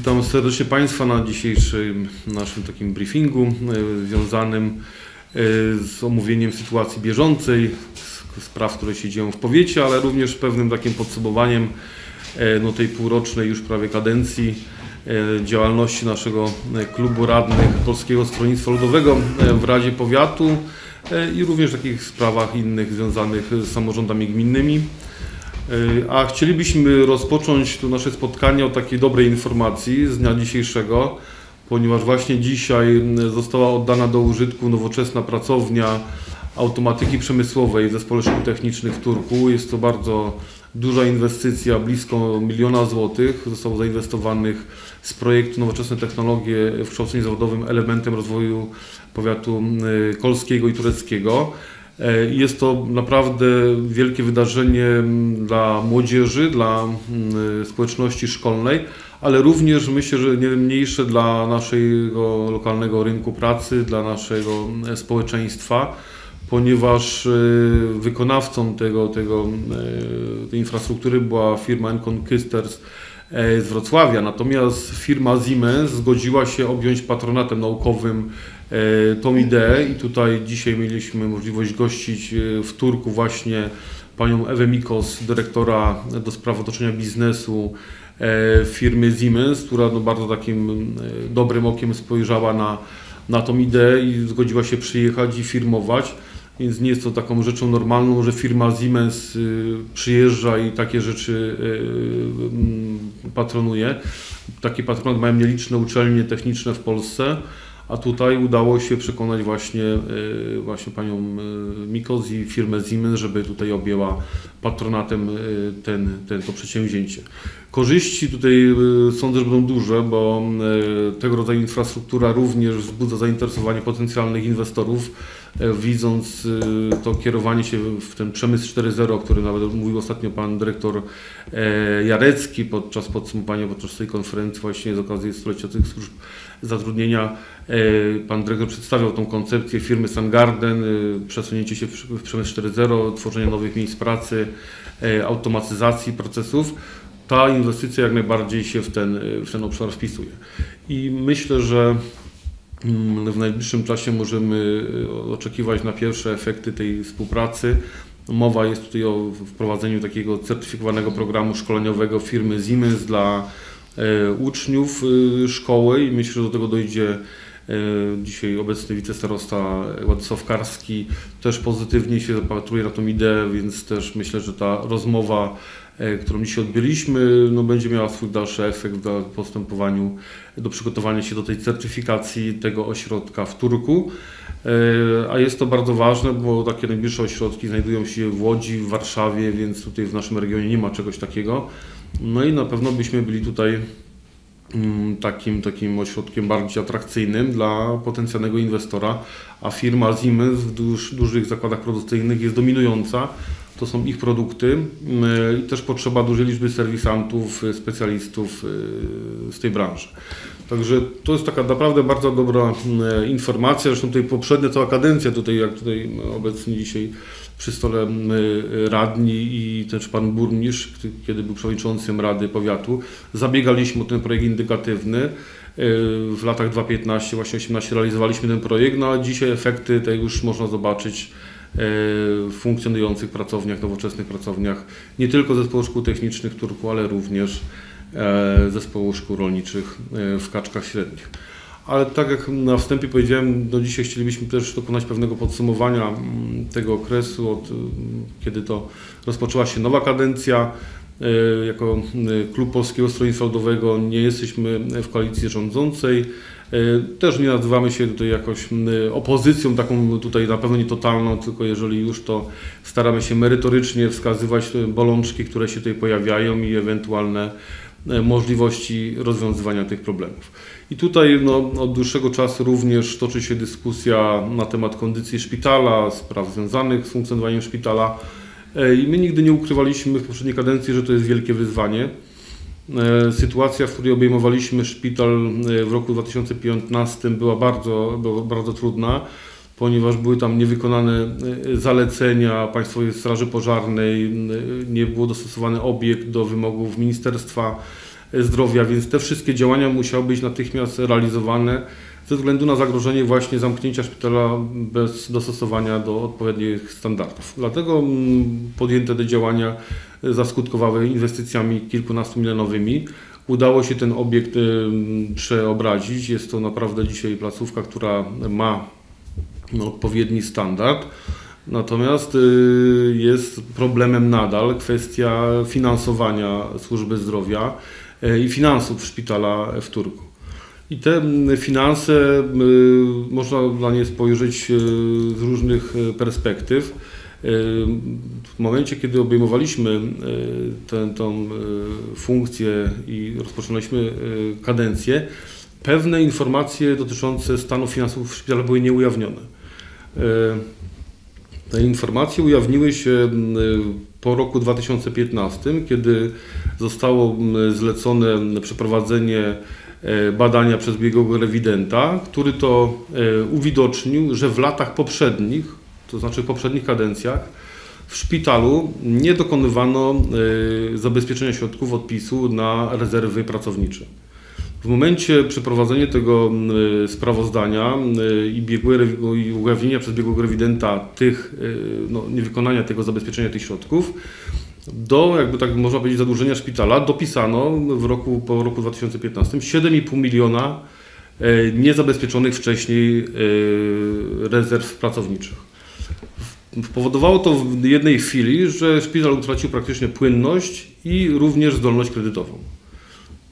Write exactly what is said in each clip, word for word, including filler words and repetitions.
Witam serdecznie Państwa na dzisiejszym naszym takim briefingu związanym z omówieniem sytuacji bieżącej, spraw, które się dzieją w powiecie, ale również pewnym takim podsumowaniem no, tej półrocznej już prawie kadencji działalności naszego klubu radnych Polskiego Stronnictwa Ludowego w Radzie Powiatu i również w takich sprawach innych związanych z samorządami gminnymi. A chcielibyśmy rozpocząć to nasze spotkanie od takiej dobrej informacji z dnia dzisiejszego, ponieważ właśnie dzisiaj została oddana do użytku nowoczesna pracownia automatyki przemysłowej w Zespole Szkół Technicznych w Turku. Jest to bardzo duża inwestycja, blisko miliona złotych. Zostało zainwestowanych z projektu Nowoczesne Technologie w kształceniu zawodowym elementem rozwoju powiatu kolskiego i tureckiego. Jest to naprawdę wielkie wydarzenie dla młodzieży, dla społeczności szkolnej, ale również myślę, że nie mniejsze dla naszego lokalnego rynku pracy, dla naszego społeczeństwa, ponieważ wykonawcą tego, tego, tej infrastruktury była firma Enconquisters z Wrocławia, natomiast firma Siemens zgodziła się objąć patronatem naukowym tą ideę i tutaj dzisiaj mieliśmy możliwość gościć w Turku właśnie panią Ewę Mikos, dyrektora do spraw otoczenia biznesu firmy Siemens, która no bardzo takim dobrym okiem spojrzała na, na tą ideę i zgodziła się przyjechać i firmować. Więc nie jest to taką rzeczą normalną, że firma Siemens przyjeżdża i takie rzeczy patronuje. Taki patronat mają nieliczne uczelnie techniczne w Polsce, a tutaj udało się przekonać właśnie, właśnie panią Mikos i firmę Siemens, żeby tutaj objęła patronatem ten, ten, to przedsięwzięcie. Korzyści tutaj sądzę, że będą duże, bo tego rodzaju infrastruktura również wzbudza zainteresowanie potencjalnych inwestorów, widząc to kierowanie się w ten przemysł cztery zero, o którym nawet mówił ostatnio pan dyrektor Jarecki podczas podsumowania, podczas tej konferencji właśnie z okazji stulecia tych służb zatrudnienia. Pan dyrektor przedstawiał tą koncepcję firmy Sun Garden, przesunięcie się w przemysł cztery zero, tworzenie nowych miejsc pracy, automatyzacji procesów. Ta inwestycja jak najbardziej się w ten, w ten obszar wpisuje. I myślę, że w najbliższym czasie możemy oczekiwać na pierwsze efekty tej współpracy. Mowa jest tutaj o wprowadzeniu takiego certyfikowanego programu szkoleniowego firmy Siemens dla uczniów szkoły i myślę, że do tego dojdzie dzisiaj obecny wicestarosta Ładysław Sowkarski, też pozytywnie się zapatruje na tą ideę, więc też myślę, że ta rozmowa, którą dzisiaj odbyliśmy, no będzie miała swój dalszy efekt w postępowaniu do przygotowania się do tej certyfikacji tego ośrodka w Turku. A jest to bardzo ważne, bo takie najbliższe ośrodki znajdują się w Łodzi, w Warszawie, więc tutaj w naszym regionie nie ma czegoś takiego. No i na pewno byśmy byli tutaj takim, takim ośrodkiem bardziej atrakcyjnym dla potencjalnego inwestora, a firma Siemens w duż, dużych zakładach produkcyjnych jest dominująca. To są ich produkty i też potrzeba dużej liczby serwisantów, specjalistów z tej branży. Także to jest taka naprawdę bardzo dobra informacja. Zresztą tutaj poprzednia cała kadencja, tutaj jak tutaj obecnie dzisiaj przy stole radni i też pan burmistrz, kiedy był przewodniczącym Rady Powiatu, zabiegaliśmy o ten projekt indykatywny. W latach dwa tysiące piętnastym, właśnie osiemnastym realizowaliśmy ten projekt, no a dzisiaj efekty te już można zobaczyć w funkcjonujących pracowniach, nowoczesnych pracowniach, nie tylko Zespołu Szkół Technicznych w Turku, ale również Zespołu Szkół Rolniczych w Kaczkach Średnich. Ale tak jak na wstępie powiedziałem, do dzisiaj chcielibyśmy też dokonać pewnego podsumowania tego okresu, od kiedy to rozpoczęła się nowa kadencja. Jako Klub Polskiego Stronnictwa Ludowego nie jesteśmy w koalicji rządzącej. Też nie nazywamy się tutaj jakoś opozycją, taką tutaj na pewno nie totalną, tylko jeżeli już, to staramy się merytorycznie wskazywać bolączki, które się tutaj pojawiają i ewentualne możliwości rozwiązywania tych problemów. I tutaj no, od dłuższego czasu również toczy się dyskusja na temat kondycji szpitala, spraw związanych z funkcjonowaniem szpitala. I my nigdy nie ukrywaliśmy w poprzedniej kadencji, że to jest wielkie wyzwanie. Sytuacja, w której obejmowaliśmy szpital w roku dwa tysiące piętnastym, była bardzo, była bardzo trudna, ponieważ były tam niewykonane zalecenia Państwowej Straży Pożarnej, nie był dostosowany obiekt do wymogów ministerstwa, Zdrowia, więc te wszystkie działania musiały być natychmiast realizowane ze względu na zagrożenie właśnie zamknięcia szpitala bez dostosowania do odpowiednich standardów. Dlatego podjęte te działania zaskutkowały inwestycjami kilkunastomilionowymi. Udało się ten obiekt przeobrazić. Jest to naprawdę dzisiaj placówka, która ma odpowiedni standard. Natomiast jest problemem nadal kwestia finansowania służby zdrowia i finansów szpitala w Turku. I te finanse można na nie spojrzeć z różnych perspektyw. W momencie, kiedy obejmowaliśmy tę funkcję i rozpoczynaliśmy kadencję, pewne informacje dotyczące stanu finansów szpitala były nieujawnione. Te informacje ujawniły się po roku dwa tysiące piętnastym, kiedy zostało zlecone przeprowadzenie badania przez biegłego rewidenta, który to uwidocznił, że w latach poprzednich, to znaczy w poprzednich kadencjach, w szpitalu nie dokonywano zabezpieczenia środków odpisu na rezerwy pracownicze. W momencie przeprowadzenia tego sprawozdania i, biegłe, i ujawnienia przez biegłego rewidenta tych, no, niewykonania tego zabezpieczenia tych środków, do, jakby tak można powiedzieć, zadłużenia szpitala dopisano w roku, po roku dwa tysiące piętnastym siedem i pół miliona niezabezpieczonych wcześniej rezerw pracowniczych. Powodowało to w jednej chwili, że szpital utracił praktycznie płynność i również zdolność kredytową.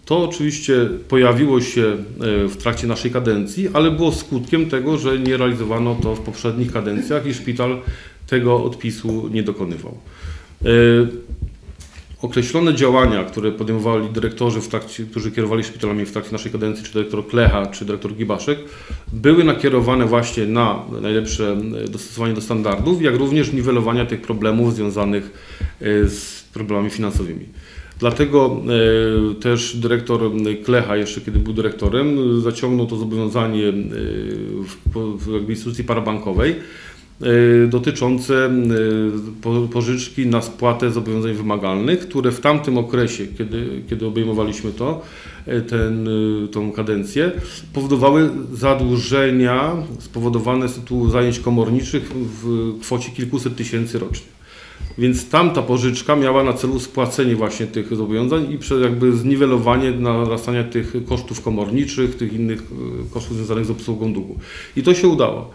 To oczywiście pojawiło się w trakcie naszej kadencji, ale było skutkiem tego, że nie realizowano to w poprzednich kadencjach i szpital tego odpisu nie dokonywał. Określone działania, które podejmowali dyrektorzy, w trakcie, którzy kierowali szpitalami w trakcie naszej kadencji, czy dyrektor Klecha, czy dyrektor Gibaszek, były nakierowane właśnie na najlepsze dostosowanie do standardów, jak również niwelowanie tych problemów związanych z problemami finansowymi. Dlatego też dyrektor Klecha, jeszcze kiedy był dyrektorem, zaciągnął to zobowiązanie w instytucji parabankowej dotyczące pożyczki na spłatę zobowiązań wymagalnych, które w tamtym okresie, kiedy, kiedy obejmowaliśmy to, ten, tą kadencję, powodowały zadłużenia spowodowane z tytułu zajęć komorniczych w kwocie kilkuset tysięcy rocznie. Więc tamta pożyczka miała na celu spłacenie właśnie tych zobowiązań i jakby zniwelowanie narastania tych kosztów komorniczych, tych innych kosztów związanych z obsługą długu. I to się udało.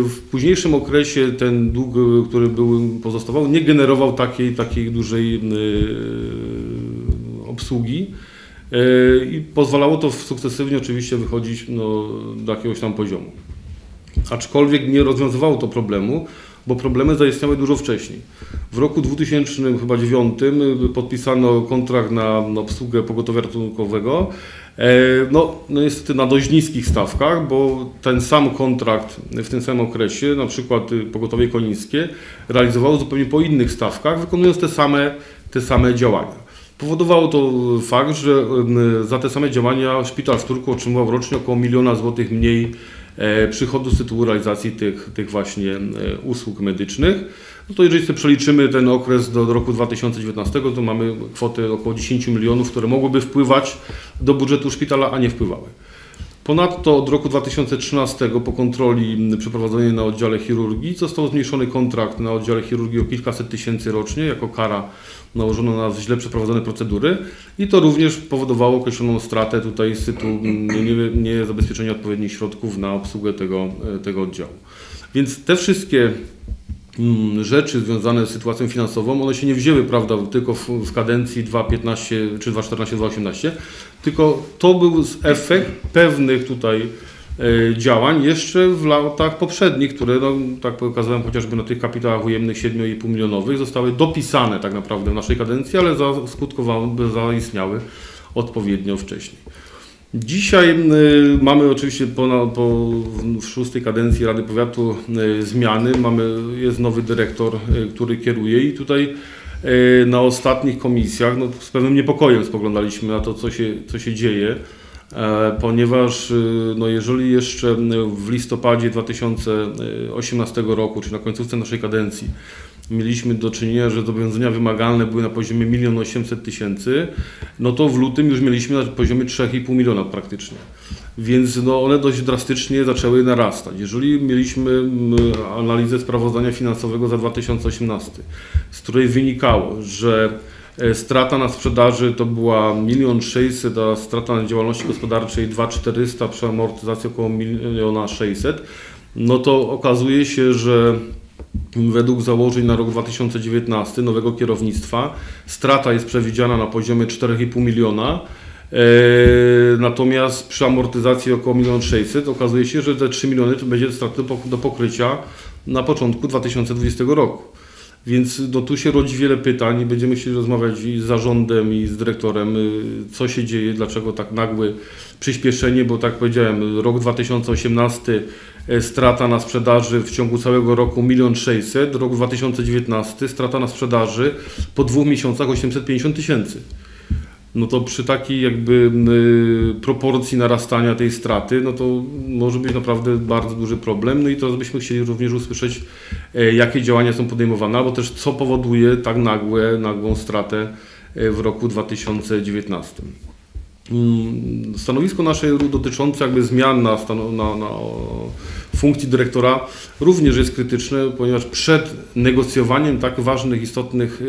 W późniejszym okresie ten dług, który był, pozostawał, nie generował takiej, takiej dużej obsługi i pozwalało to sukcesywnie oczywiście wychodzić, no, do jakiegoś tam poziomu. Aczkolwiek nie rozwiązywało to problemu, bo problemy zaistniały dużo wcześniej. W roku dwa tysiące dziewiątym podpisano kontrakt na obsługę pogotowia ratunkowego, no, no niestety na dość niskich stawkach, bo ten sam kontrakt w tym samym okresie, na przykład pogotowie konińskie, realizowało zupełnie po innych stawkach, wykonując te same, te same działania. Powodowało to fakt, że za te same działania szpital w Turku otrzymywał rocznie około miliona złotych mniej przychodu z tytułu realizacji tych, tych właśnie usług medycznych. No to jeżeli sobie przeliczymy ten okres do, do roku dwa tysiące dziewiętnastego, to mamy kwotę około dziesięciu milionów, które mogłyby wpływać do budżetu szpitala, a nie wpływały. Ponadto od roku dwa tysiące trzynastego po kontroli przeprowadzonej na oddziale chirurgii został zmniejszony kontrakt na oddziale chirurgii o kilkaset tysięcy rocznie jako kara nałożona na źle przeprowadzone procedury i to również powodowało określoną stratę tutaj z tytułu niezabezpieczenia odpowiednich środków na obsługę tego, tego oddziału. Więc te wszystkie rzeczy związane z sytuacją finansową, one się nie wzięły, prawda, tylko w, w kadencji dwa tysiące piętnastego czy dwa tysiące czternastego dwa tysiące osiemnastego, tylko to był efekt pewnych tutaj e, działań jeszcze w latach poprzednich, które, no, tak pokazałem, chociażby na tych kapitałach ujemnych siedmiu i pół milionowych zostały dopisane tak naprawdę w naszej kadencji, ale zaskutkowały, zaistniały odpowiednio wcześniej. Dzisiaj mamy oczywiście po, po w szóstej kadencji Rady Powiatu zmiany, mamy, jest nowy dyrektor, który kieruje i tutaj na ostatnich komisjach, no, z pewnym niepokojem spoglądaliśmy na to, co się, co się dzieje, ponieważ, no, jeżeli jeszcze w listopadzie dwa tysiące osiemnastego roku, czyli na końcówce naszej kadencji, mieliśmy do czynienia, że zobowiązania wymagalne były na poziomie milion osiemset tysięcy, no to w lutym już mieliśmy na poziomie trzy i pół miliona praktycznie. Więc no one dość drastycznie zaczęły narastać. Jeżeli mieliśmy analizę sprawozdania finansowego za dwa tysiące osiemnasty, z której wynikało, że strata na sprzedaży to była milion sześćset, a strata na działalności gospodarczej dwa czterysta, przy amortyzacji około miliona sześćset, no to okazuje się, że według założeń na rok dwa tysiące dziewiętnasty nowego kierownictwa strata jest przewidziana na poziomie cztery i pół miliona, natomiast przy amortyzacji około milion sześćset okazuje się, że te trzy miliony to będzie straty do pokrycia na początku dwa tysiące dwudziestego roku. Więc no, tu się rodzi wiele pytań i będziemy chcieli rozmawiać i z zarządem, i z dyrektorem, co się dzieje, dlaczego tak nagłe przyspieszenie, bo tak powiedziałem, rok dwa tysiące osiemnasty strata na sprzedaży w ciągu całego roku milion sześćset, rok dwa tysiące dziewiętnasty strata na sprzedaży po dwóch miesiącach osiemset pięćdziesiąt tysięcy. No to przy takiej jakby proporcji narastania tej straty, no to może być naprawdę bardzo duży problem. No i teraz byśmy chcieli również usłyszeć, jakie działania są podejmowane, albo też co powoduje tak nagłe, nagłą stratę w roku dwa tysiące dziewiętnastym. Stanowisko nasze dotyczące jakby zmian na, na, na funkcji dyrektora również jest krytyczne, ponieważ przed negocjowaniem tak ważnych, istotnych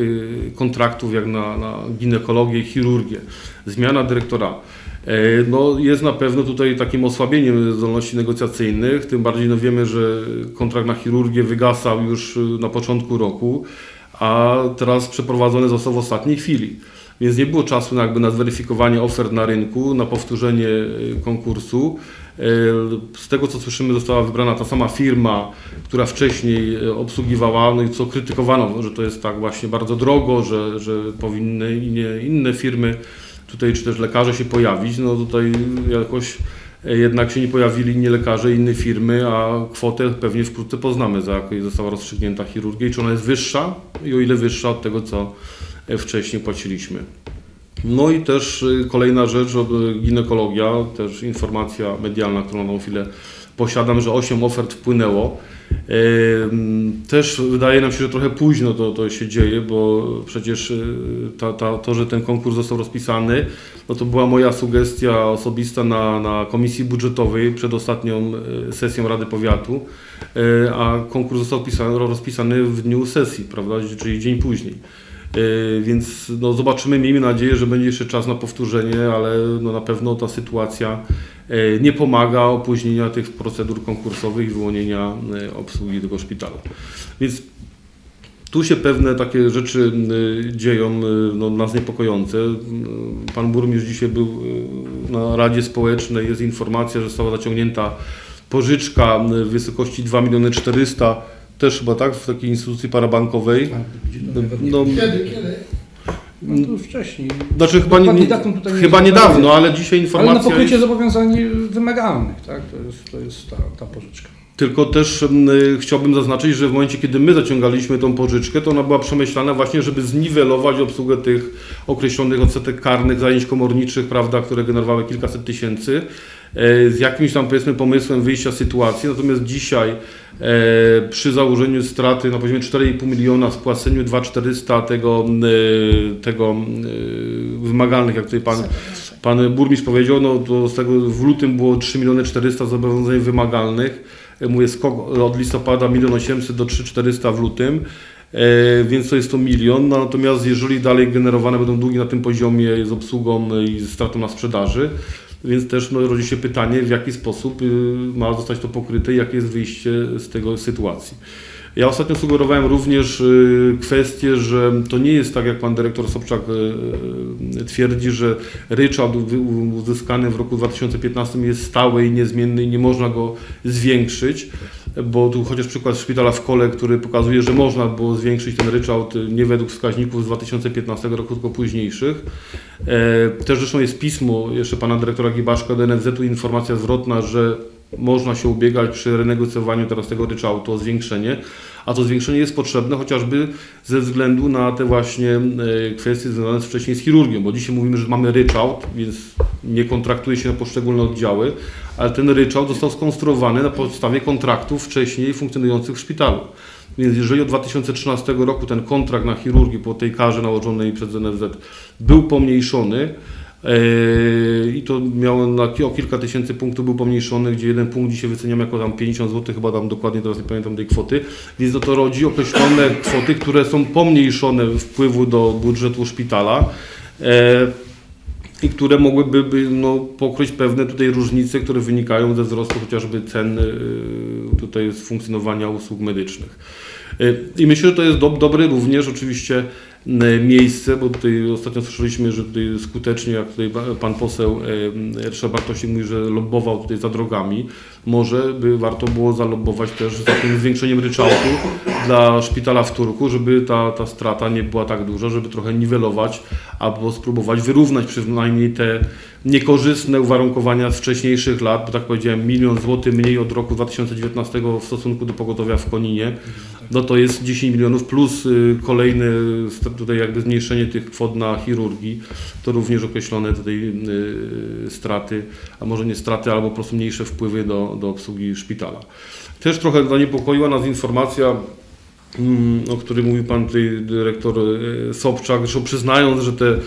kontraktów jak na, na ginekologię i chirurgię, zmiana dyrektora no jest na pewno tutaj takim osłabieniem zdolności negocjacyjnych, tym bardziej no wiemy, że kontrakt na chirurgię wygasał już na początku roku, a teraz przeprowadzony został w ostatniej chwili. Więc nie było czasu jakby na zweryfikowanie ofert na rynku, na powtórzenie konkursu. Z tego co słyszymy, została wybrana ta sama firma, która wcześniej obsługiwała, no i co krytykowano, że to jest tak właśnie bardzo drogo, że, że powinny inne firmy tutaj, czy też lekarze się pojawić. No tutaj jakoś jednak się nie pojawili nie lekarze, inne firmy, a kwotę pewnie wkrótce poznamy, za jaką została rozstrzygnięta chirurgia i czy ona jest wyższa i o ile wyższa od tego, co wcześniej płaciliśmy. No i też kolejna rzecz, ginekologia, też informacja medialna, którą na tą chwilę posiadam, że osiem ofert wpłynęło. Też wydaje nam się, że trochę późno to, to się dzieje, bo przecież ta, ta, to, że ten konkurs został rozpisany, no to była moja sugestia osobista na, na komisji budżetowej przed ostatnią sesją Rady Powiatu, a konkurs został pisany, rozpisany w dniu sesji, prawda, czyli dzień później. Więc no, zobaczymy, miejmy nadzieję, że będzie jeszcze czas na powtórzenie, ale no, na pewno ta sytuacja nie pomaga opóźnienia tych procedur konkursowych i wyłonienia obsługi tego szpitala. Więc tu się pewne takie rzeczy dzieją no, nas niepokojące. Pan burmistrz dzisiaj był na Radzie Społecznej, jest informacja, że została zaciągnięta pożyczka w wysokości dwa miliony czterysta. Też chyba tak, w takiej instytucji parabankowej. No, no, kiedy, kiedy? No to wcześniej. Znaczy chyba, nie, nie, tutaj chyba nie niedawno, ale dzisiaj informacja. Ale na pokrycie jest zobowiązań wymagalnych, tak? To jest, to jest ta, ta pożyczka. Tylko też y, chciałbym zaznaczyć, że w momencie, kiedy my zaciągaliśmy tą pożyczkę, to ona była przemyślana właśnie, żeby zniwelować obsługę tych określonych odsetek karnych, zajęć komorniczych, prawda, które generowały kilkaset tysięcy, z jakimś tam, powiedzmy, pomysłem wyjścia z sytuacji. Natomiast dzisiaj e, przy założeniu straty na poziomie cztery i pół miliona, spłaceniu dwa czterysta tego, e, tego e, wymagalnych, jak tutaj pan, pan burmistrz powiedział, no to z tego w lutym było trzy miliony czterysta zobowiązań wymagalnych. Mówię, skok od listopada milion osiemset do trzy czterysta w lutym. Więc to jest to milion, no, natomiast jeżeli dalej generowane będą długi na tym poziomie z obsługą i z stratą na sprzedaży, więc też no, rodzi się pytanie, w jaki sposób y, ma zostać to pokryte i jakie jest wyjście z tego sytuacji. Ja ostatnio sugerowałem również y, kwestię, że to nie jest tak, jak pan dyrektor Sobczak y, y, twierdzi, że ryczałt uzyskany w roku dwa tysiące piętnastym jest stały i niezmienny i nie można go zwiększyć, bo tu chociaż przykład szpitala w Kole, który pokazuje, że można było zwiększyć ten ryczałt nie według wskaźników z dwa tysiące piętnastego roku, tylko późniejszych. E, też zresztą jest pismo jeszcze pana dyrektora Gibaszka do N F Z-u, informacja zwrotna, że można się ubiegać przy renegocjowaniu teraz tego ryczałtu o zwiększenie, a to zwiększenie jest potrzebne chociażby ze względu na te właśnie kwestie związane wcześniej z chirurgią, bo dzisiaj mówimy, że mamy ryczałt, więc nie kontraktuje się na poszczególne oddziały, ale ten ryczałt został skonstruowany na podstawie kontraktów wcześniej funkcjonujących w szpitalu. Więc jeżeli od dwa tysiące trzynastego roku ten kontrakt na chirurgię po tej karze nałożonej przez N F Z był pomniejszony, i to miało na, o kilka tysięcy punktów był pomniejszony, gdzie jeden punkt dzisiaj wyceniam jako tam pięćdziesiąt złotych, chyba tam dokładnie teraz nie pamiętam tej kwoty, więc no to rodzi określone kwoty, które są pomniejszone wpływu do budżetu szpitala i które mogłyby no, pokryć pewne tutaj różnice, które wynikają ze wzrostu chociażby cen tutaj z funkcjonowania usług medycznych. I myślę, że to jest do, dobre również oczywiście miejsce, bo tutaj ostatnio słyszeliśmy, że tutaj skutecznie, jak tutaj pan poseł Ryszard Bartosik mówi, że lobbował tutaj za drogami, może by warto było zalobbować też za tym zwiększeniem ryczałtu dla szpitala w Turku, żeby ta, ta strata nie była tak duża, żeby trochę niwelować albo spróbować wyrównać przynajmniej te niekorzystne uwarunkowania z wcześniejszych lat, bo tak powiedziałem, milion złotych mniej od roku dwa tysiące dziewiętnastego w stosunku do pogotowia w Koninie, no to jest dziesięć milionów plus kolejne tutaj jakby zmniejszenie tych kwot na chirurgii, to również określone tutaj straty, a może nie straty, albo po prostu mniejsze wpływy do, do obsługi szpitala. Też trochę zaniepokoiła nas informacja, o której mówił pan tutaj dyrektor Sobczak, zresztą przyznając, że te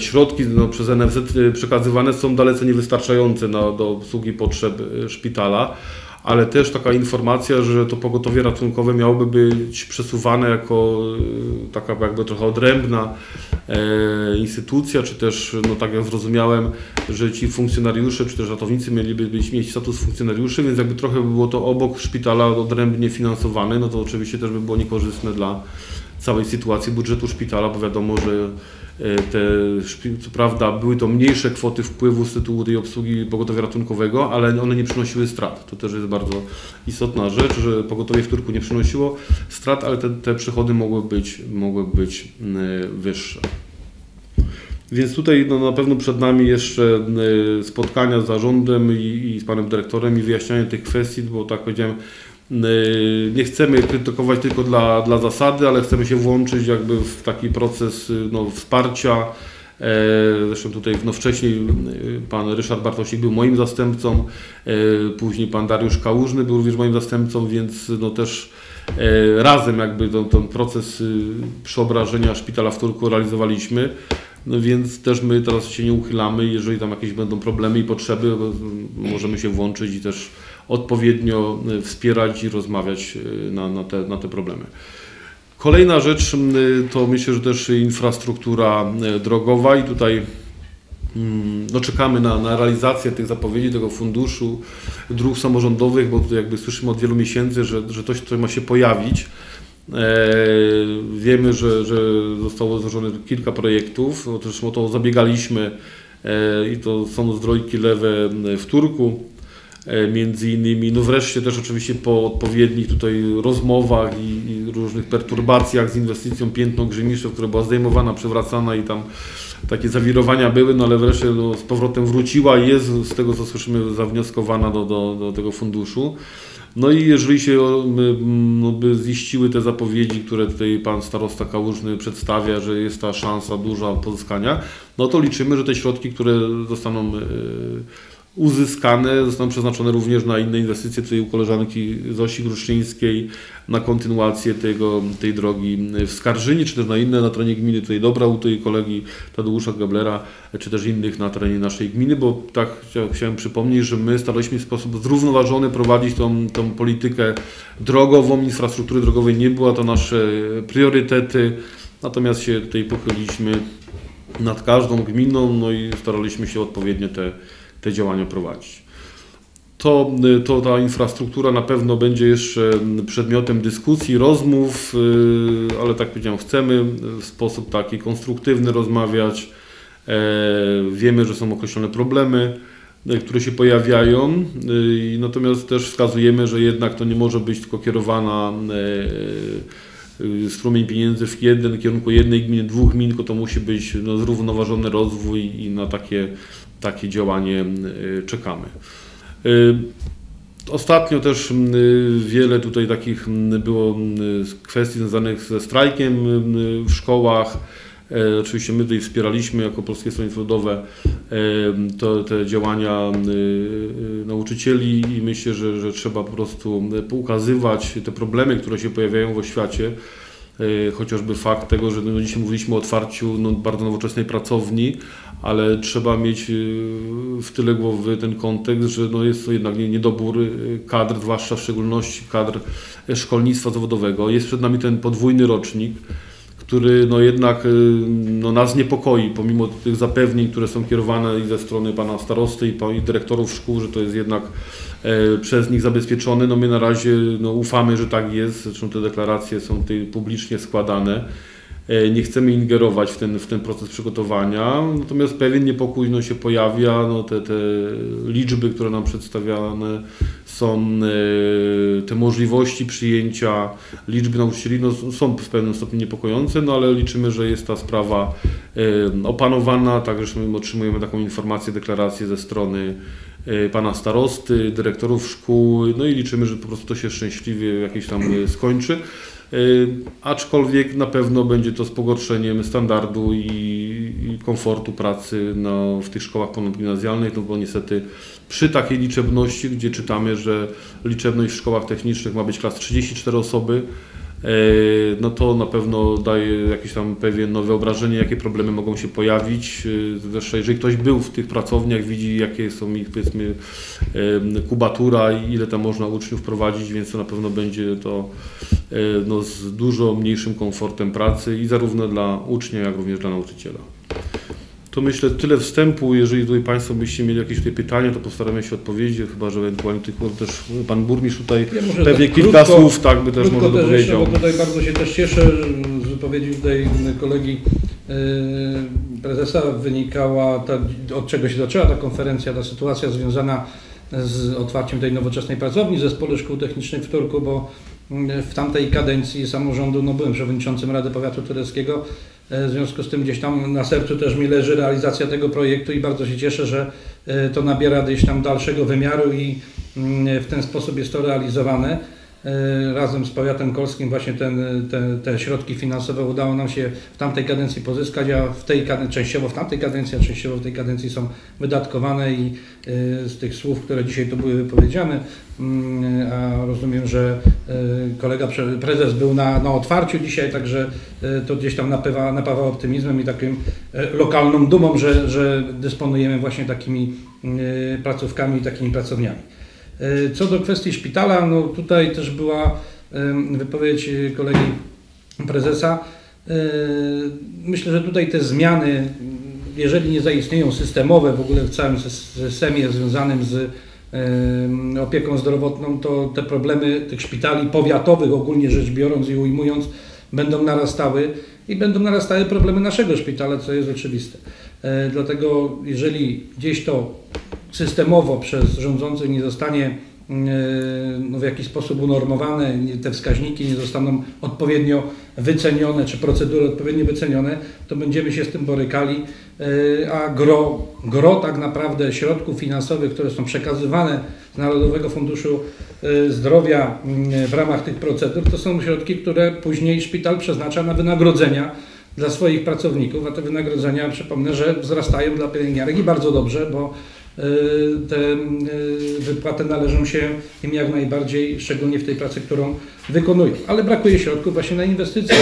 środki no, przez N F Z przekazywane są dalece niewystarczające na, do obsługi potrzeb szpitala, ale też taka informacja, że to pogotowie ratunkowe miałoby być przesuwane jako taka jakby trochę odrębna instytucja, czy też, no tak jak zrozumiałem, że ci funkcjonariusze, czy też ratownicy mieliby być, mieć status funkcjonariuszy, więc jakby trochę by było to obok szpitala odrębnie finansowane, no to oczywiście też by było niekorzystne dla całej sytuacji budżetu szpitala, bo wiadomo, że te, co prawda były to mniejsze kwoty wpływu z tytułu tej obsługi pogotowia ratunkowego, ale one nie przynosiły strat. To też jest bardzo istotna rzecz, że pogotowie w Turku nie przynosiło strat, ale te, te przychody mogły być, mogły być wyższe. Więc tutaj no, na pewno przed nami jeszcze spotkania z zarządem i, i z panem dyrektorem i wyjaśnianie tych kwestii, bo tak powiedziałem, nie chcemy krytykować tylko dla, dla zasady, ale chcemy się włączyć jakby w taki proces no, wsparcia. Zresztą tutaj no, wcześniej pan Ryszard Bartosik był moim zastępcą, później pan Dariusz Kałużny był również moim zastępcą, więc no, też razem jakby ten, ten proces przeobrażenia szpitala w Turku realizowaliśmy. No więc też my teraz się nie uchylamy, jeżeli tam jakieś będą problemy i potrzeby, możemy się włączyć i też odpowiednio wspierać i rozmawiać na, na, te, na te problemy. Kolejna rzecz to myślę, że też infrastruktura drogowa i tutaj no, czekamy na, na realizację tych zapowiedzi, tego funduszu dróg samorządowych, bo tutaj jakby słyszymy od wielu miesięcy, że, że coś, co ma się pojawić. Wiemy, że, że zostało złożone kilka projektów, o to zabiegaliśmy i to są zdrojki lewe w Turku między innymi, no wreszcie też oczywiście po odpowiednich tutaj rozmowach i, i różnych perturbacjach z inwestycją Piętno-Grzymiszew, która była zdejmowana, przewracana i tam takie zawirowania były, no ale wreszcie no, z powrotem wróciła i jest z tego co słyszymy zawnioskowana do, do, do tego funduszu. No i jeżeli się no, by ziściły te zapowiedzi, które tutaj pan starosta Kałużny przedstawia, że jest ta szansa duża pozyskania, no to liczymy, że te środki, które zostaną uzyskane, zostaną przeznaczone również na inne inwestycje tutaj u koleżanki Zosi Gruszczyńskiej, na kontynuację tego, tej drogi w Skarżyni, czy też na inne na terenie gminy tutaj Dobra, u tej kolegi Tadeusza Gablera, czy też innych na terenie naszej gminy, bo tak chciałem przypomnieć, że my staraliśmy w sposób zrównoważony prowadzić tą, tą politykę drogową, infrastruktury drogowej nie była to nasze priorytety, natomiast się tutaj pochyliliśmy nad każdą gminą, no i staraliśmy się odpowiednio te te działania prowadzić. To, to ta infrastruktura na pewno będzie jeszcze przedmiotem dyskusji, rozmów, ale tak powiedziałem, chcemy w sposób taki konstruktywny rozmawiać. Wiemy, że są określone problemy, które się pojawiają, natomiast też wskazujemy, że jednak to nie może być tylko kierowana strumień pieniędzy w jeden, w kierunku jednej gminy, dwóch gmin, tylko to musi być no, zrównoważony rozwój i na takie takie działanie czekamy. Ostatnio też wiele tutaj takich było kwestii związanych ze strajkiem w szkołach. Oczywiście my tutaj wspieraliśmy jako Polskie Stronnictwo Ludowe to, te działania nauczycieli i myślę, że, że trzeba po prostu poukazywać te problemy, które się pojawiają w oświacie. Chociażby fakt tego, że no dzisiaj mówiliśmy o otwarciu no, bardzo nowoczesnej pracowni, ale trzeba mieć w tyle głowy ten kontekst, że no, jest to jednak niedobór kadr, zwłaszcza w szczególności kadr szkolnictwa zawodowego. Jest przed nami ten podwójny rocznik, który no, jednak no, nas niepokoi, pomimo tych zapewnień, które są kierowane i ze strony pana starosty i dyrektorów szkół, że to jest jednak przez nich zabezpieczony. No my na razie no, ufamy, że tak jest, zresztą te deklaracje są tutaj publicznie składane. Nie chcemy ingerować w ten, w ten proces przygotowania, natomiast pewien niepokój no, się pojawia. No, te, te liczby, które nam przedstawiane są, te możliwości przyjęcia liczby nauczycieli no, są w pewnym stopniu niepokojące, no, ale liczymy, że jest ta sprawa opanowana, także my otrzymujemy taką informację, deklarację ze strony pana starosty, dyrektorów szkół, no i liczymy, że po prostu to się szczęśliwie jakieś tam skończy. Aczkolwiek na pewno będzie to z pogorszeniem standardu i komfortu pracy no, w tych szkołach ponadgimnazjalnych, no bo niestety przy takiej liczebności, gdzie czytamy, że liczebność w szkołach technicznych ma być klas trzydzieści cztery osoby, no to na pewno daje jakieś tam pewien no, wyobrażenie, jakie problemy mogą się pojawić. Zresztą jeżeli ktoś był w tych pracowniach, widzi jakie są ich powiedzmy kubatura i ile tam można uczniów prowadzić, więc to na pewno będzie to no, z dużo mniejszym komfortem pracy i zarówno dla ucznia, jak również dla nauczyciela. To myślę tyle wstępu. Jeżeli tutaj Państwo byście mieli jakieś tutaj pytania, to postaramy się odpowiedzieć, chyba że ewentualnie też Pan Burmistrz tutaj ja pewnie tak kilka krótko, słów tak by też może dopowiedział. Jeszcze, bo tutaj bardzo się też cieszę, z wypowiedzi tutaj kolegi yy, prezesa wynikała, ta, od czego się zaczęła ta konferencja, ta sytuacja związana z otwarciem tej nowoczesnej pracowni w Zespole Szkół Technicznych w Turku, bo w tamtej kadencji samorządu no, byłem przewodniczącym Rady Powiatu Tureckiego. W związku z tym gdzieś tam na sercu też mi leży realizacja tego projektu i bardzo się cieszę, że to nabiera gdzieś tam dalszego wymiaru i w ten sposób jest to realizowane. Razem z powiatem kolskim właśnie ten, te, te środki finansowe udało nam się w tamtej kadencji pozyskać, a w tej kadencji, częściowo w tamtej kadencji, a częściowo w tej kadencji są wydatkowane i z tych słów, które dzisiaj tu były wypowiedziane, a rozumiem, że kolega prezes był na, na otwarciu dzisiaj, także to gdzieś tam napawa, napawa optymizmem i takim lokalną dumą, że, że dysponujemy właśnie takimi placówkami i takimi pracowniami. Co do kwestii szpitala, no tutaj też była wypowiedź kolegi prezesa. Myślę, że tutaj te zmiany, jeżeli nie zaistnieją systemowe w ogóle w całym systemie związanym z opieką zdrowotną, to te problemy tych szpitali powiatowych ogólnie rzecz biorąc i ujmując będą narastały i będą narastały problemy naszego szpitala, co jest oczywiste. Dlatego jeżeli gdzieś to systemowo przez rządzących nie zostanie no, w jakiś sposób unormowane, te wskaźniki nie zostaną odpowiednio wycenione, czy procedury odpowiednio wycenione, to będziemy się z tym borykali, a gro, gro tak naprawdę środków finansowych, które są przekazywane z Narodowego Funduszu Zdrowia w ramach tych procedur, to są środki, które później szpital przeznacza na wynagrodzenia dla swoich pracowników, a te wynagrodzenia, przypomnę, że wzrastają dla pielęgniarek i bardzo dobrze, bo te wypłaty należą się im jak najbardziej, szczególnie w tej pracy, którą wykonują. Ale brakuje środków właśnie na inwestycje.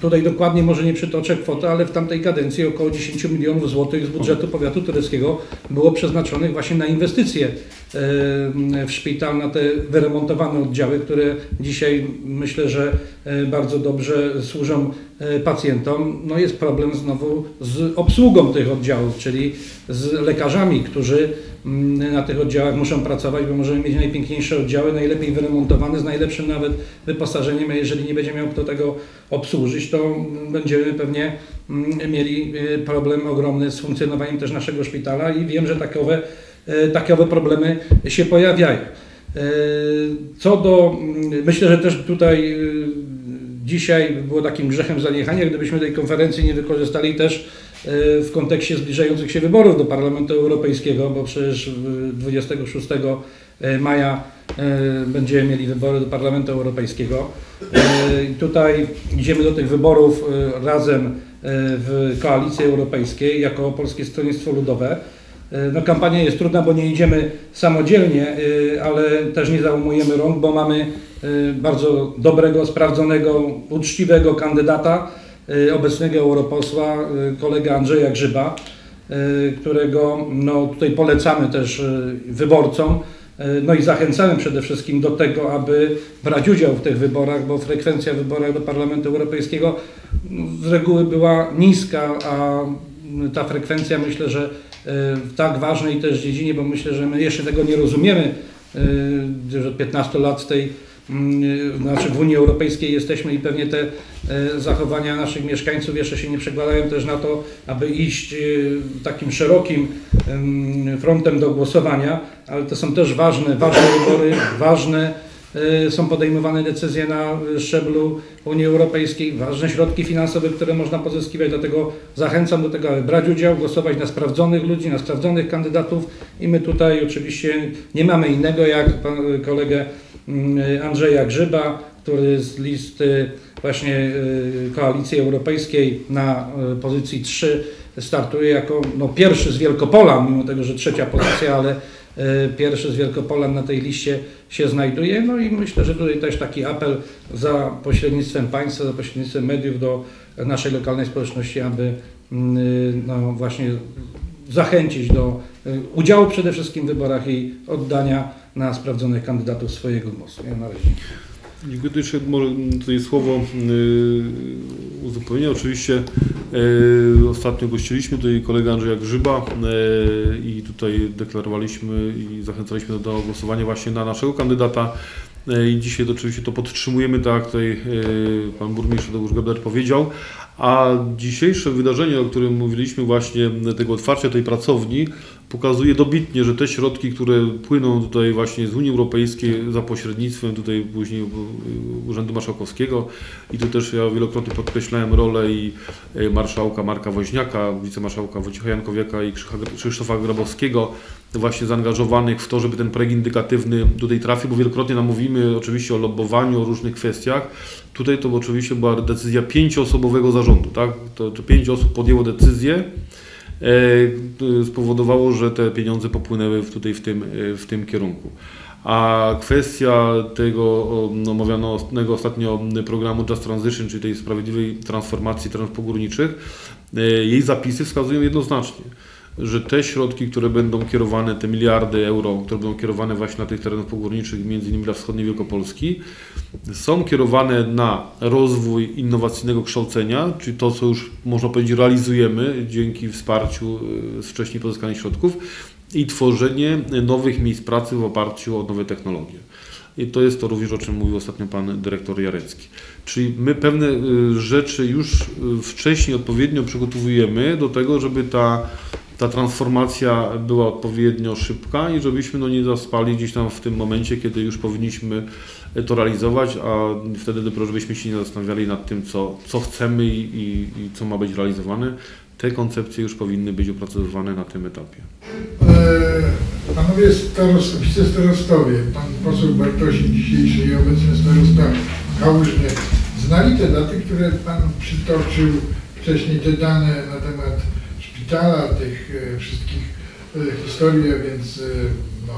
Tutaj dokładnie może nie przytoczę kwoty, ale w tamtej kadencji około dziesięć milionów złotych z budżetu powiatu tureckiego było przeznaczonych właśnie na inwestycje w szpital, na te wyremontowane oddziały, które dzisiaj myślę, że bardzo dobrze służą pacjentom. No jest problem znowu z obsługą tych oddziałów, czyli z lekarzami, którzy na tych oddziałach muszą pracować, bo możemy mieć najpiękniejsze oddziały, najlepiej wyremontowane, z najlepszym nawet wyposażeniem, a jeżeli nie będzie miał kto tego obsłużyć, to będziemy pewnie mieli problem ogromny z funkcjonowaniem też naszego szpitala i wiem, że takowe, takowe problemy się pojawiają. Co do, myślę, że też tutaj dzisiaj było takim grzechem zaniechania, gdybyśmy tej konferencji nie wykorzystali też w kontekście zbliżających się wyborów do Parlamentu Europejskiego, bo przecież dwudziestego szóstego maja będziemy mieli wybory do Parlamentu Europejskiego. Tutaj idziemy do tych wyborów razem w Koalicji Europejskiej jako Polskie Stronnictwo Ludowe. No, kampania jest trudna, bo nie idziemy samodzielnie, ale też nie załamujemy rąk, bo mamy bardzo dobrego, sprawdzonego, uczciwego kandydata, obecnego europosła, kolega Andrzeja Grzyba, którego no, tutaj polecamy też wyborcom. No i zachęcamy przede wszystkim do tego, aby brać udział w tych wyborach, bo frekwencja w wyborach do Parlamentu Europejskiego z reguły była niska, a ta frekwencja, myślę, że w tak ważnej też dziedzinie, bo myślę, że my jeszcze tego nie rozumiemy, że od piętnastu lat w, tej, znaczy w Unii Europejskiej jesteśmy i pewnie te zachowania naszych mieszkańców jeszcze się nie przekładają też na to, aby iść takim szerokim frontem do głosowania, ale to są też ważne, ważne wybory, ważne są podejmowane decyzje na szczeblu Unii Europejskiej, ważne środki finansowe, które można pozyskiwać, dlatego zachęcam do tego, aby brać udział, głosować na sprawdzonych ludzi, na sprawdzonych kandydatów i my tutaj oczywiście nie mamy innego jak kolegę Andrzeja Grzyba, który z listy właśnie Koalicji Europejskiej na pozycji trzy startuje jako no, pierwszy z Wielkopolan, mimo tego, że trzecia pozycja, ale pierwszy z Wielkopolan na tej liście się znajduje. No i myślę, że tutaj też taki apel za pośrednictwem państwa, za pośrednictwem mediów do naszej lokalnej społeczności, aby no, właśnie zachęcić do udziału przede wszystkim w wyborach i oddania na sprawdzonych kandydatów swojego głosu. Ja na razie. Dziękuję. Jeszcze może tutaj słowo yy, uzupełnienia. Oczywiście yy, ostatnio gościliśmy tutaj kolegę Andrzeja Grzyba yy, i tutaj deklarowaliśmy i zachęcaliśmy do głosowania właśnie na naszego kandydata. Yy, I dzisiaj to, oczywiście to podtrzymujemy, tak jak tutaj yy, pan burmistrz Tadeusz Gabler powiedział. A dzisiejsze wydarzenie, o którym mówiliśmy właśnie, tego otwarcia tej pracowni, pokazuje dobitnie, że te środki, które płyną tutaj właśnie z Unii Europejskiej za pośrednictwem tutaj później Urzędu Marszałkowskiego i tu też ja wielokrotnie podkreślałem rolę i marszałka Marka Woźniaka, wicemarszałka Wojciecha Jankowiaka i Krzysztofa Grabowskiego właśnie zaangażowanych w to, żeby ten projekt indykatywny tutaj trafił, bo wielokrotnie nam mówimy oczywiście o lobbowaniu, o różnych kwestiach. Tutaj to oczywiście była decyzja pięcioosobowego zarządu, tak? To, to pięć osób podjęło decyzję, e, spowodowało, że te pieniądze popłynęły w, tutaj w tym, w tym kierunku. A kwestia tego omawianego ostatnio programu Just Transition, czyli tej sprawiedliwej transformacji terenów pogórniczych, e, jej zapisy wskazują jednoznacznie, że te środki, które będą kierowane, te miliardy euro, które będą kierowane właśnie na tych terenach pogórniczych, między innymi dla wschodniej Wielkopolski, są kierowane na rozwój innowacyjnego kształcenia, czyli to, co już można powiedzieć realizujemy dzięki wsparciu z wcześniej pozyskanych środków i tworzenie nowych miejsc pracy w oparciu o nowe technologie. I to jest to również, o czym mówił ostatnio pan dyrektor Jarecki. Czyli my pewne rzeczy już wcześniej odpowiednio przygotowujemy do tego, żeby ta Ta transformacja była odpowiednio szybka i żebyśmy no, nie zaspali gdzieś tam w tym momencie, kiedy już powinniśmy to realizować, a wtedy dopiero żebyśmy się nie zastanawiali nad tym, co, co chcemy i, i, i co ma być realizowane. Te koncepcje już powinny być opracowywane na tym etapie. Eee, panowie starost, wicestarostowie, pan poseł Bartosik dzisiejszy i obecny starosta Kałużny, znali te daty, które pan przytoczył wcześniej, te dane na temat szpitala, tych e, wszystkich e, historii, a więc e, no,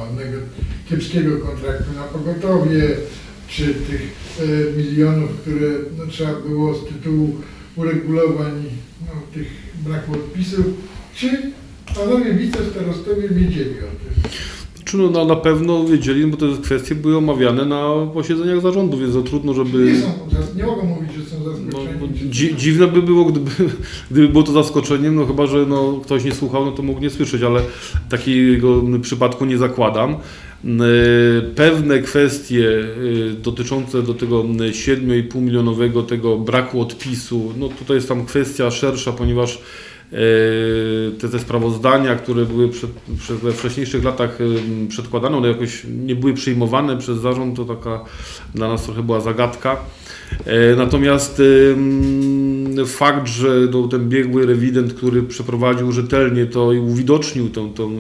kiepskiego kontraktu na pogotowie, czy tych e, milionów, które no, trzeba było z tytułu uregulowań, no, tych braku odpisów, czy panowie wicestarostowie wiedzieli o tym? No, no, na pewno wiedzieli, bo te kwestie były omawiane na posiedzeniach zarządu, więc za trudno, żeby... Nie, są, nie mogą mówić, że są zaskoczeni. No, dzi dziwne by było, gdyby, gdyby było to zaskoczeniem, no chyba, że no, ktoś nie słuchał, no to mógł nie słyszeć, ale takiego przypadku nie zakładam. Pewne kwestie dotyczące do tego siedmiu i pół milionowego tego braku odpisu, no tutaj jest tam kwestia szersza, ponieważ Te, te sprawozdania, które były przed, przed, we wcześniejszych latach przedkładane, one jakoś nie były przyjmowane przez zarząd, to taka dla nas trochę była zagadka. Natomiast fakt, że no, ten biegły rewident, który przeprowadził rzetelnie to i uwidocznił tą, tą,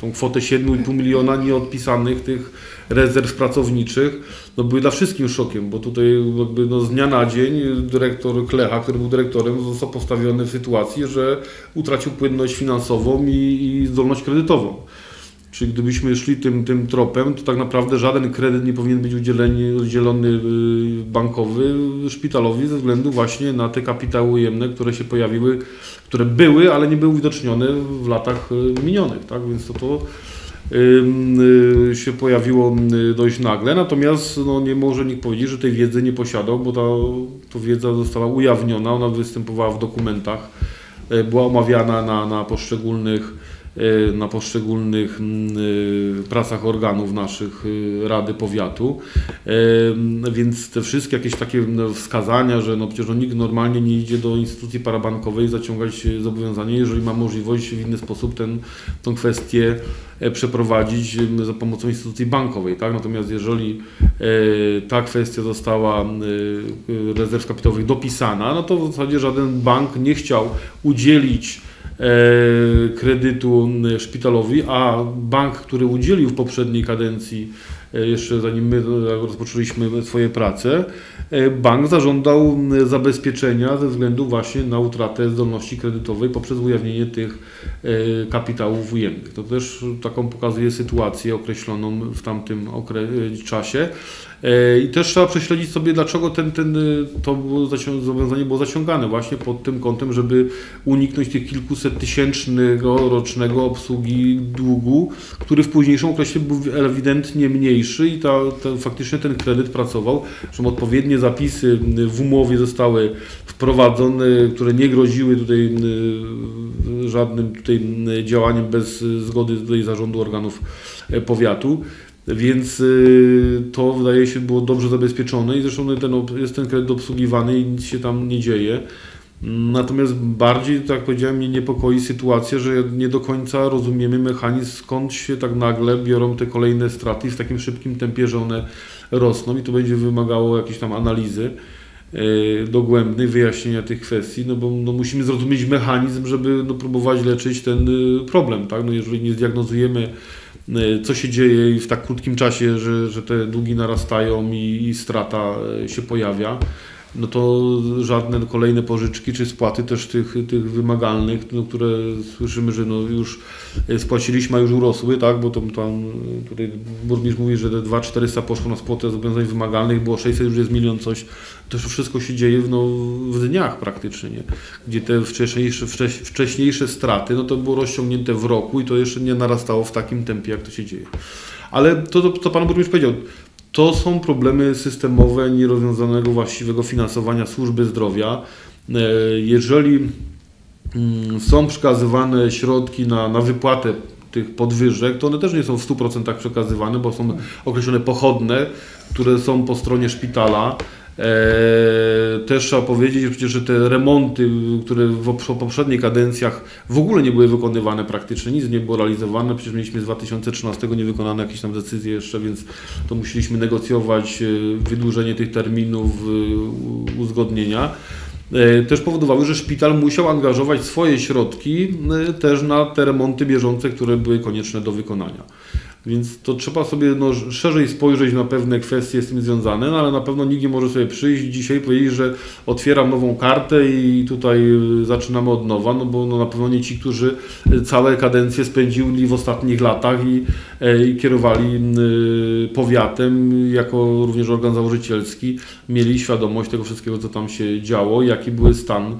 tą kwotę siedmiu i pół miliona nieodpisanych tych rezerw pracowniczych, no, były dla wszystkich szokiem, bo tutaj jakby, no, z dnia na dzień dyrektor Klecha, który był dyrektorem, został postawiony w sytuacji, że utracił płynność finansową i, i zdolność kredytową. Czyli gdybyśmy szli tym, tym tropem, to tak naprawdę żaden kredyt nie powinien być udzielony, udzielony bankowy szpitalowi ze względu właśnie na te kapitały ujemne, które się pojawiły, które były, ale nie były uwidocznione w latach minionych. Tak? Więc to, to yy, się pojawiło dość nagle. Natomiast no, nie może nikt powiedzieć, że tej wiedzy nie posiadał, bo ta, ta wiedza została ujawniona, ona występowała w dokumentach, yy, była omawiana na, na poszczególnych na poszczególnych pracach organów naszych Rady Powiatu, więc te wszystkie jakieś takie wskazania, że no przecież nikt normalnie nie idzie do instytucji parabankowej zaciągać zobowiązanie, jeżeli ma możliwość w inny sposób ten, tą kwestię przeprowadzić za pomocą instytucji bankowej. Tak? Natomiast jeżeli ta kwestia została rezerw kapitałowych dopisana, no to w zasadzie żaden bank nie chciał udzielić kredytu szpitalowi, a bank, który udzielił w poprzedniej kadencji, jeszcze zanim my rozpoczęliśmy swoje prace, bank zażądał zabezpieczenia ze względu właśnie na utratę zdolności kredytowej poprzez ujawnienie tych kapitałów ujemnych. To też taką pokazuje sytuację określoną w tamtym czasie. I też trzeba prześledzić sobie, dlaczego ten, ten, to zobowiązanie było zaciągane właśnie pod tym kątem, żeby uniknąć tych kilkuset tysięcznego rocznego obsługi długu, który w późniejszym okresie był ewidentnie mniejszy i ta, ta, faktycznie ten kredyt pracował, że odpowiednie zapisy w umowie zostały wprowadzone, które nie groziły tutaj żadnym tutaj działaniem bez zgody tutaj zarządu organów powiatu. Więc to wydaje się było dobrze zabezpieczone i zresztą ten, jest ten kredyt obsługiwany i nic się tam nie dzieje. Natomiast bardziej, tak jak powiedziałem, mnie niepokoi sytuacja, że nie do końca rozumiemy mechanizm, skąd się tak nagle biorą te kolejne straty i w takim szybkim tempie, że one rosną i to będzie wymagało jakiejś tam analizy dogłębnej, wyjaśnienia tych kwestii, no bo no, musimy zrozumieć mechanizm, żeby no, próbować leczyć ten problem. Tak? No, jeżeli nie zdiagnozujemy, co się dzieje w tak krótkim czasie, że, że te długi narastają i, i strata się pojawia, no to żadne kolejne pożyczki czy spłaty też tych, tych wymagalnych, no, które słyszymy, że no już spłaciliśmy, a już urosły, tak? Bo tam, tam tutaj burmistrz mówi, że te dwa tysiące czterysta poszło na spłatę zobowiązań wymagalnych, było sześćset, już jest milion coś. To wszystko się dzieje no, w dniach praktycznie, nie? Gdzie te wcześniejsze, wcześ, wcześniejsze straty, no to było rozciągnięte w roku i to jeszcze nie narastało w takim tempie, jak to się dzieje. Ale to, to, to pan burmistrz powiedział, to są problemy systemowe nierozwiązanego właściwego finansowania służby zdrowia. Jeżeli są przekazywane środki na, na wypłatę tych podwyżek, to one też nie są w stu procentach przekazywane, bo są określone pochodne, które są po stronie szpitala. Eee, też trzeba powiedzieć, że przecież te remonty, które w poprzednich kadencjach w ogóle nie były wykonywane praktycznie, nic nie było realizowane, przecież mieliśmy z dwa tysiące trzynastego niewykonane jakieś tam decyzje jeszcze, więc to musieliśmy negocjować wydłużenie tych terminów uzgodnienia. Też powodowały, że szpital musiał angażować swoje środki też na te remonty bieżące, które były konieczne do wykonania. Więc to trzeba sobie no, szerzej spojrzeć na pewne kwestie z tym związane, no, ale na pewno nikt nie może sobie przyjść dzisiaj i powiedzieć, że otwieram nową kartę i tutaj zaczynamy od nowa, no bo no, na pewno nie ci, którzy całe kadencje spędzili w ostatnich latach i, i kierowali powiatem jako również organ założycielski, mieli świadomość tego wszystkiego, co tam się działo, jaki był stan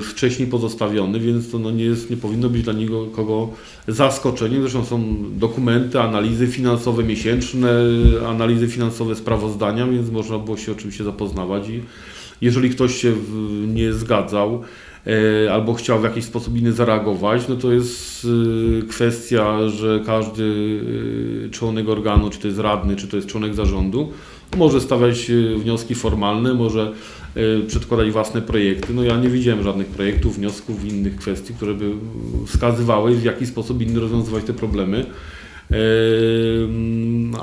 wcześniej pozostawiony, więc to no nie, jest, nie powinno być dla nikogo zaskoczeniem. Zresztą są dokumenty, analizy finansowe miesięczne, analizy finansowe sprawozdania, więc można było się oczywiście zapoznawać i jeżeli ktoś się nie zgadzał albo chciał w jakiś sposób inny zareagować, no to jest kwestia, że każdy członek organu, czy to jest radny, czy to jest członek zarządu, może stawiać wnioski formalne, może przedkładać własne projekty. No ja nie widziałem żadnych projektów, wniosków, innych kwestii, które by wskazywały, w jaki sposób inni rozwiązywać te problemy.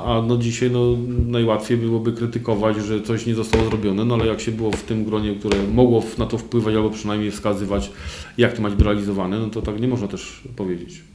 A no dzisiaj no, najłatwiej byłoby krytykować, że coś nie zostało zrobione, no ale jak się było w tym gronie, które mogło na to wpływać albo przynajmniej wskazywać, jak to ma być realizowane, no to tak nie można też powiedzieć.